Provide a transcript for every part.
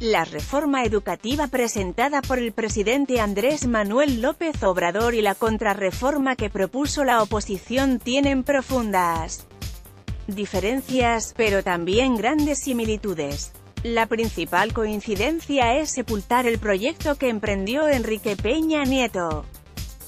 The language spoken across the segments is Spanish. La reforma educativa presentada por el presidente Andrés Manuel López Obrador y la contrarreforma que propuso la oposición tienen profundas diferencias, pero también grandes similitudes. La principal coincidencia es sepultar el proyecto que emprendió Enrique Peña Nieto.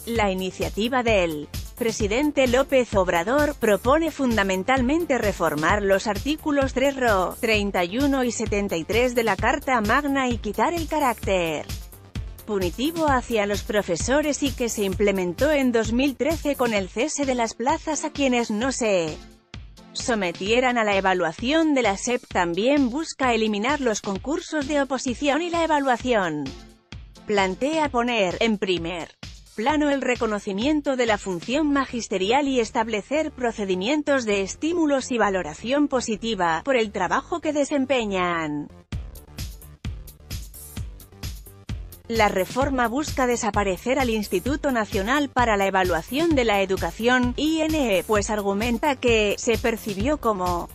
La iniciativa del presidente López Obrador propone fundamentalmente reformar los artículos 3, 31 y 73 de la Carta Magna y quitar el carácter punitivo hacia los profesores, y que se implementó en 2013 con el cese de las plazas a quienes no se sometieran a la evaluación de la SEP. También busca eliminar los concursos de oposición y la evaluación. Plantea poner en primer plano el reconocimiento de la función magisterial y establecer procedimientos de estímulos y valoración positiva por el trabajo que desempeñan. La reforma busca desaparecer al Instituto Nacional para la Evaluación de la Educación, INE, pues argumenta que se percibió como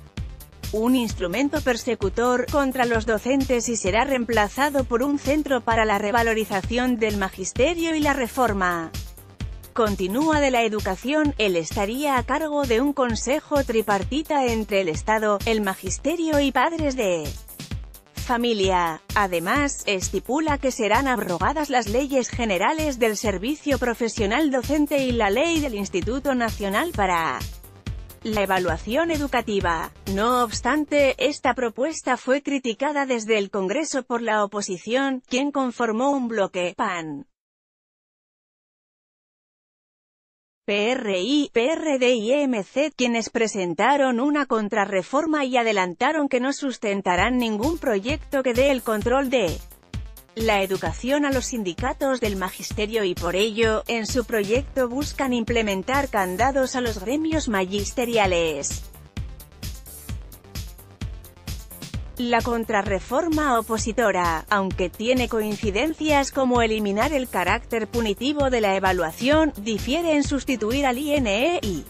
un instrumento persecutor contra los docentes y será reemplazado por un centro para la revalorización del magisterio. Y la reforma continúa de la educación, él estaría a cargo de un consejo tripartita entre el Estado, el magisterio y padres de familia. Además, estipula que serán abrogadas las leyes generales del servicio profesional docente y la ley del Instituto Nacional para la Evaluación Educativa. No obstante, esta propuesta fue criticada desde el Congreso por la oposición, quien conformó un bloque PAN, PRI, PRD y MC, quienes presentaron una contrarreforma y adelantaron que no sustentarán ningún proyecto que dé el control de la educación a los sindicatos del magisterio, y por ello, en su proyecto buscan implementar candados a los gremios magisteriales. La contrarreforma opositora, aunque tiene coincidencias como eliminar el carácter punitivo de la evaluación, difiere en sustituir al INE y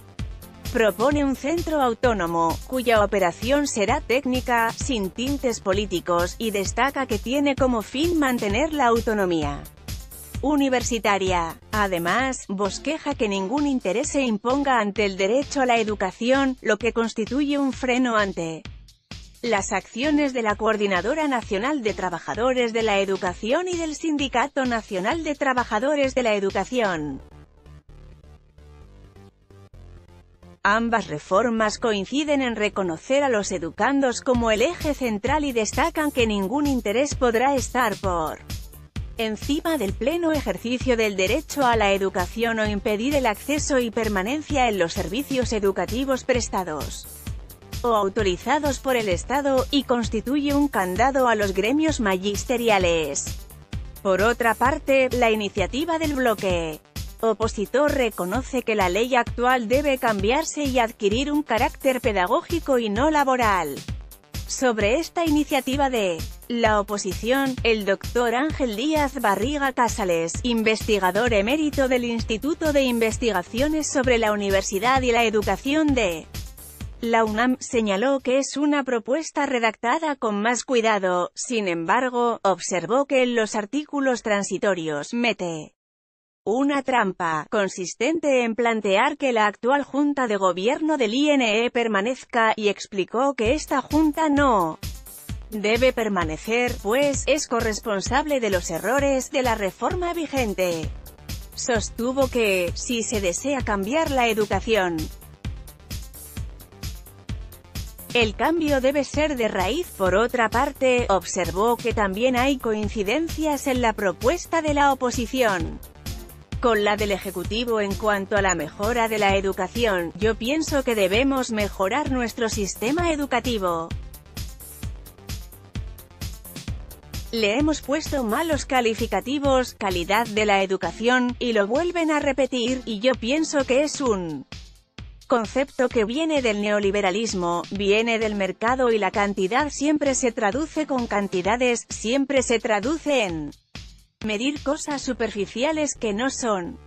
propone un centro autónomo, cuya operación será técnica, sin tintes políticos, y destaca que tiene como fin mantener la autonomía universitaria. Además, bosqueja que ningún interés se imponga ante el derecho a la educación, lo que constituye un freno ante las acciones de la Coordinadora Nacional de Trabajadores de la Educación y del Sindicato Nacional de Trabajadores de la Educación. Ambas reformas coinciden en reconocer a los educandos como el eje central y destacan que ningún interés podrá estar por encima del pleno ejercicio del derecho a la educación o impedir el acceso y permanencia en los servicios educativos prestados o autorizados por el Estado, y constituye un candado a los gremios magisteriales. Por otra parte, la iniciativa del bloque opositor reconoce que la ley actual debe cambiarse y adquirir un carácter pedagógico y no laboral. Sobre esta iniciativa de la oposición, el doctor Ángel Díaz Barriga Casales, investigador emérito del Instituto de Investigaciones sobre la Universidad y la Educación de la UNAM, señaló que es una propuesta redactada con más cuidado. Sin embargo, observó que en los artículos transitorios mete una trampa, consistente en plantear que la actual Junta de Gobierno del INE permanezca, y explicó que esta Junta no debe permanecer, pues es corresponsable de los errores de la reforma vigente. Sostuvo que, si se desea cambiar la educación, el cambio debe ser de raíz. Por otra parte, observó que también hay coincidencias en la propuesta de la oposición con la del Ejecutivo en cuanto a la mejora de la educación. Yo pienso que debemos mejorar nuestro sistema educativo. Le hemos puesto malos calificativos, calidad de la educación, y lo vuelven a repetir, y yo pienso que es un concepto que viene del neoliberalismo, viene del mercado, y la cantidad siempre se traduce con cantidades, siempre se traduce en medir cosas superficiales que no son.